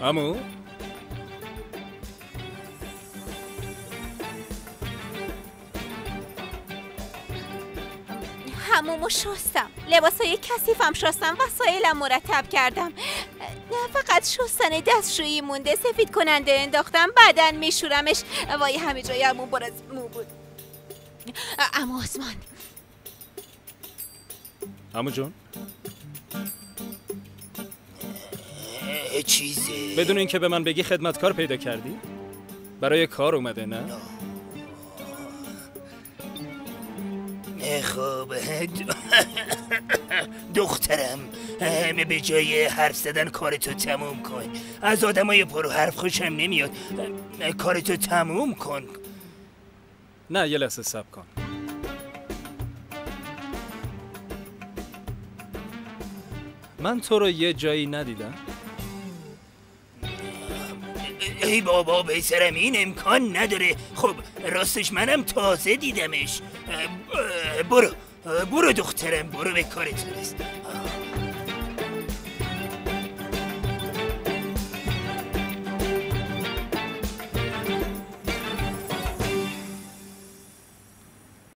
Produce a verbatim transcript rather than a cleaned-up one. Amu? همومو شستم، لباسای کثیفم شستم، وسایلم مرتب کردم. نه فقط شستن دستشویی مونده، سفید کننده انداختم، بعدن میشورمش. وای همه جای همون پر از مو بود. عمو عثمان. عمو جون؟ چیزی بدون اینکه به من بگی خدمتکار پیدا کردی؟ برای کار اومده نه؟ خب دخترم همه به جای حرف زدن کارتو تموم کن. از آدمای پرو حرف خوشم نمیاد. کارتو تموم کن. نه یه لحظه صبر کن. من تو رو یه جایی ندیدم. ای بابا بیسرم این امکان نداره. خب راستش منم تازه دیدمش. برو برو دخترم برو به کارت برس.